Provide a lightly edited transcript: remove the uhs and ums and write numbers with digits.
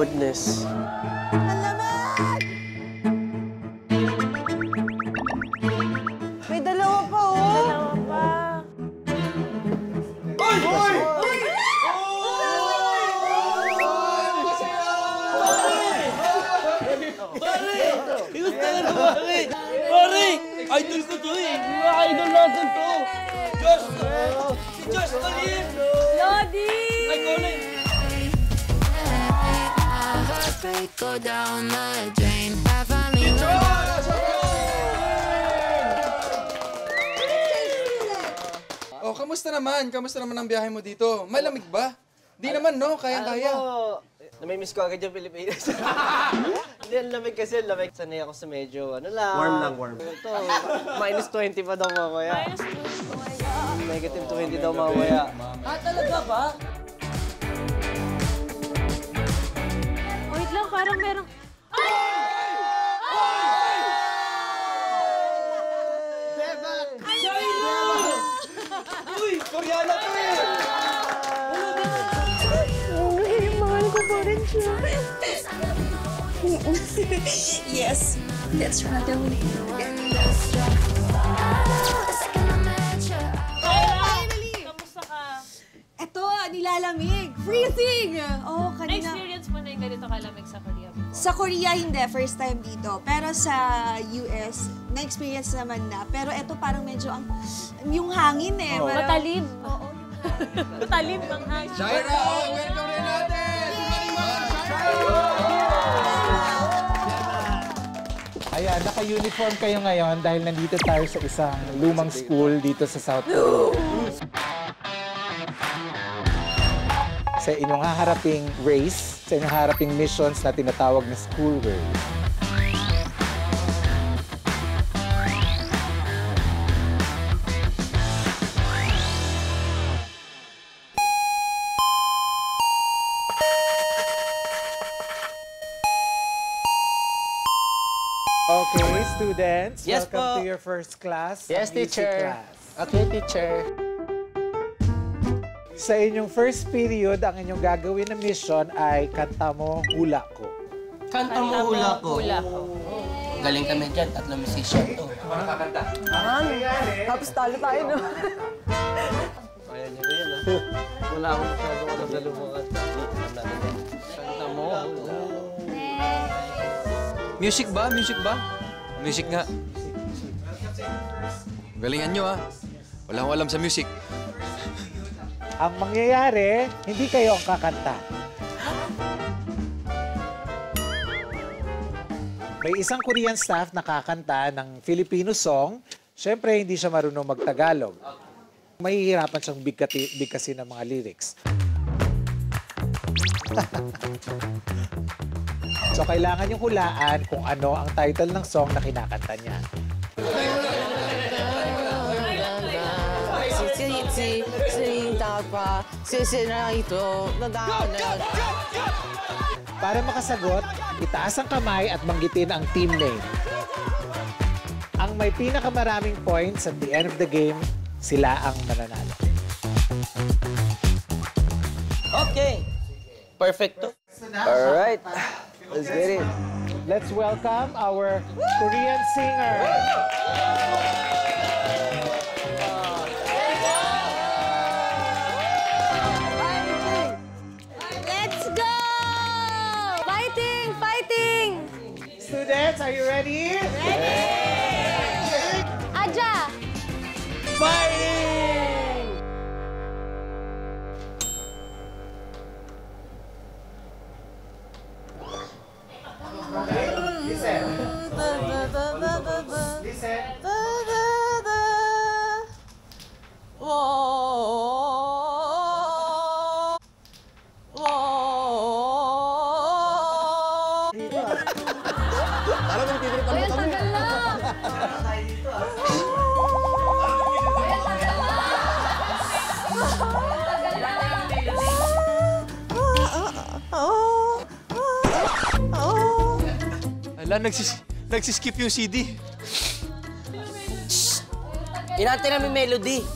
goodness. Alaman! May dalawa pa, oh! May dalawa pa. Oy! Oy! Oy! Idol ko to eh! Mga idol natin to! Josh! Si Josh Talier! Lodi! Nag-online! Oh, kamusta naman? Kamusta naman ang biyahe mo dito? Malamig ba? Di naman, no? Kaya-kaya. Namimiss ko agad yung Pilipinas. Hindi, ang lamig kasi. Lamig. Sanay ako sa medyo, ano lang. Warm lang, warm. Ito, -20 pa daw mamaya. -20. -20 daw mamaya. Ah, talaga ba? Wait lang, parang merong... Ay! Ay! Beba! China! Uy, Koreana to eh! Yes, let's run away. Finally! Kamusta ka? Eto, nilalamig. Freezing! Oo, kanina. Na-experience mo na yung ganito kalamig sa Korea? Sa Korea, hindi. First time dito. Pero sa US, na-experience naman na. Pero eto parang medyo ang... yung hangin eh. Matalim. Oo, yung hangin. Matalim ang hangin. Shaira! Welcome rin natin! Ayan, naka-uniform kayo ngayon dahil nandito tayo sa isang lumang school dito sa South Korea. Sa inyong haharaping race, sa inyong haharaping missions na tinatawag na school race. Okay, students, yes, welcome to your first class. Yes, teacher. Class. Okay, teacher. Sa inyong first period, ang inyong gagawin na mission ay Kanta Mo, Hula Ko. Kanta Mo, Hula Ko. Galing kami dyan, tatlong musician to. Parang kakanta. Tapos talo tayo, no? Kaya niyo ba yan, ha? Wala akong masyado ko ng dalawang kanta. Kanta Mo, Hula Ko. Music ba? Music ba? Music nga. Galingan nyo, ha? Wala akong alam sa music. Ang mangyayari, hindi kayo ang kakanta. May isang Korean staff na kakanta ng Filipino song. Siyempre, hindi siya marunong mag-Tagalog. Mahihirapan siyang bigkasin ng mga lyrics. So, kailangan niyong hulaan kung ano ang title ng song na kinakanta niya. Para makasagot, itaas ang kamay at banggitin ang team name. Ang may pinakamaraming points at the end of the game, sila ang mananalo. Okay! Perfecto. All right. Let's get it. Let's welcome our Korean singer. Let's go! Fighting! Fighting! Students, are you ready? Ready! Aja! Fighting! Wala, nagsiskip yung CD. Shhh! Inante namin melody.